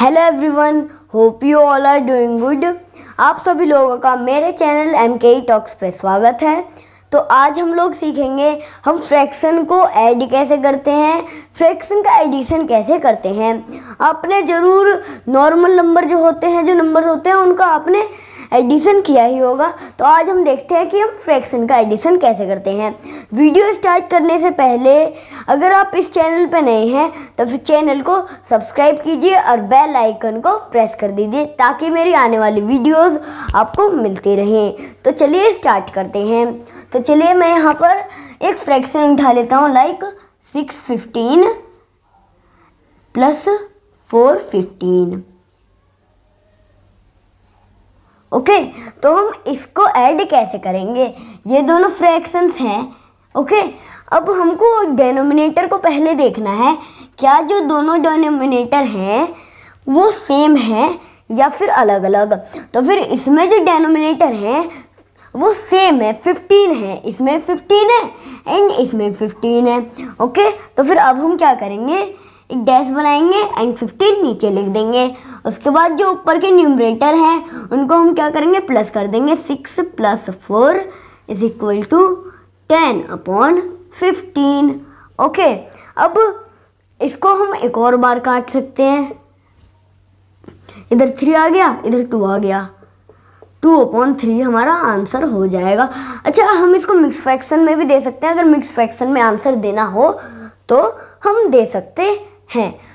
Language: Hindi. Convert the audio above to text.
Hello everyone, hope you all are doing good. आप सभी लोगों का मेरे चैनल MK टॉक्स पे स्वागत है। तो आज हम लोग सीखेंगे हम फ्रैक्शन को ऐड कैसे करते हैं, फ्रैक्शन का एडिशन कैसे करते हैं। आपने ज़रूर नॉर्मल नंबर जो होते हैं, जो नंबर होते हैं उनका आपने एडिशन किया ही होगा। तो आज हम देखते हैं कि हम फ्रैक्शन का एडिशन कैसे करते हैं। वीडियो स्टार्ट करने से पहले अगर आप इस चैनल पर नए हैं तो फिर चैनल को सब्सक्राइब कीजिए और बेल आइकन को प्रेस कर दीजिए ताकि मेरी आने वाली वीडियोस आपको मिलती रहें। तो चलिए स्टार्ट करते हैं। तो चलिए मैं यहाँ पर एक फ्रैक्शन उठा लेता हूँ, लाइक 615 प्लस 415। ओके, तो हम इसको ऐड कैसे करेंगे। ये दोनों फ्रैक्शंस हैं। ओके, अब हमको डेनोमिनेटर को पहले देखना है, क्या जो दोनों डेनोमिनेटर हैं वो सेम हैं या फिर अलग अलग। तो फिर इसमें जो डेनोमिनेटर हैं वो सेम है, 15 है, इसमें 15 है एंड इसमें 15 है। ओके, तो फिर अब हम क्या करेंगे, एक डैश बनाएंगे एंड 15 नीचे लिख देंगे। उसके बाद जो ऊपर के न्यूमरेटर हैं उनको हम क्या करेंगे, प्लस कर देंगे। 6 + 4 = 10/15। ओके, अब इसको हम एक और बार काट सकते हैं। इधर 3 आ गया, इधर 2 आ गया, 2/3 हमारा आंसर हो जाएगा। अच्छा, हम इसको मिक्स फ्रैक्शन में भी दे सकते हैं। अगर मिक्स फ्रैक्शन में आंसर देना हो तो हम दे सकते हैं।